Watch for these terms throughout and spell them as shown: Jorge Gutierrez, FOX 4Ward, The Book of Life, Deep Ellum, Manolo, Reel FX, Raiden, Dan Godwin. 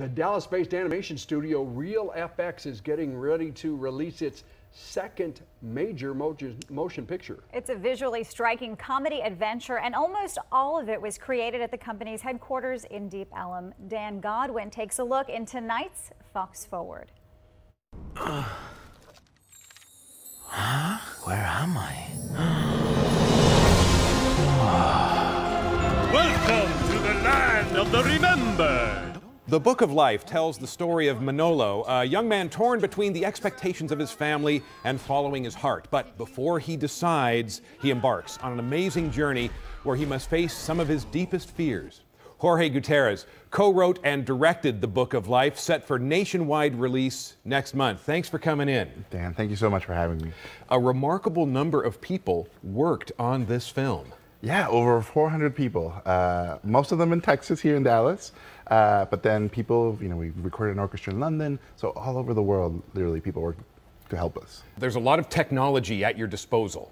The Dallas-based animation studio Reel FX is getting ready to release its second major motion picture. It's a visually striking comedy adventure, and almost all of it was created at the company's headquarters in Deep Ellum. Dan Godwin takes a look in tonight's Fox Forward. Where am I? Welcome to the land of the remembered. The Book of Life tells the story of Manolo, a young man torn between the expectations of his family and following his heart. But before he decides, he embarks on an amazing journey where he must face some of his deepest fears. Jorge Gutierrez co-wrote and directed The Book of Life, set for nationwide release next month. Thanks for coming in. Dan, thank you so much for having me. A remarkable number of people worked on this film. Yeah, over 400 people, most of them in Texas, here in Dallas, but then people, we recorded an orchestra in London, so all over the world, literally, people worked to help us. There's a lot of technology at your disposal,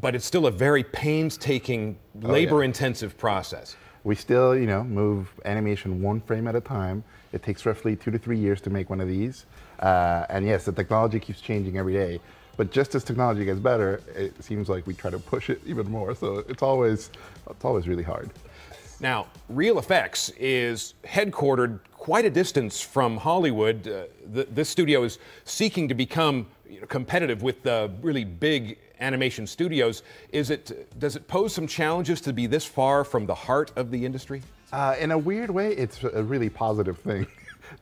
but it's still a very painstaking, labor-intensive process. We still, move animation one frame at a time. It takes roughly 2 to 3 years to make one of these, and yes, the technology keeps changing every day. But just as technology gets better, it seems like we try to push it even more. So it's always really hard. Now, Reel FX is headquartered quite a distance from Hollywood. This studio is seeking to become competitive with the really big animation studios. Does it pose some challenges to be this far from the heart of the industry? In a weird way, it's a really positive thing.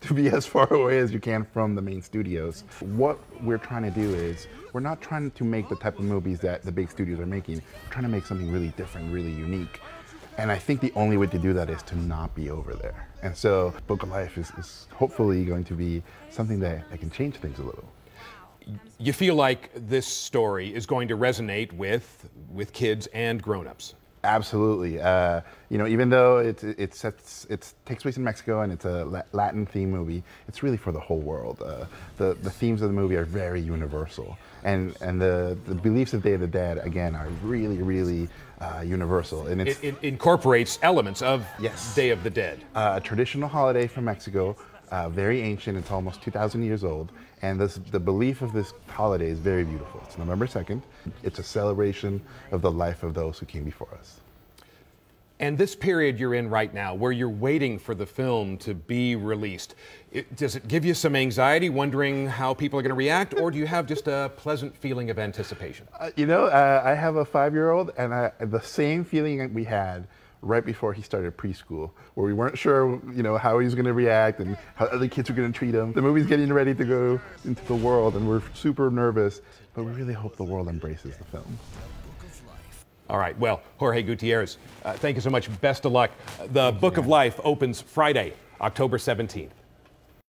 To be as far away as you can from the main studios. What we're trying to do is, we're not trying to make the type of movies that the big studios are making. We're trying to make something really different, really unique. And I think the only way to do that is to not be over there. And so, Book of Life is hopefully going to be something that can change things a little. You feel like this story is going to resonate with kids and grown-ups? Absolutely. Even though it takes place in Mexico and it's a Latin-themed movie, it's really for the whole world. The themes of the movie are very universal. And the beliefs of Day of the Dead, again, are really, really universal. And it incorporates elements of Day of the Dead. A traditional holiday from Mexico, very ancient. It's almost 2,000 years old. And the belief of this holiday is very beautiful. It's November 2nd. It's a celebration of the life of those who came before us. And this period you're in right now, where you're waiting for the film to be released, does it give you some anxiety, wondering how people are going to react, or do you have just a pleasant feeling of anticipation? I have a 5-year-old, and the same feeling that we had right before he started preschool, where we weren't sure, how he was going to react and how other kids were going to treat him. The movie's getting ready to go into the world, and we're super nervous, but we really hope the world embraces the film. All right, well, Jorge Gutierrez, thank you so much. Best of luck. The Book of Life opens Friday, October 17th.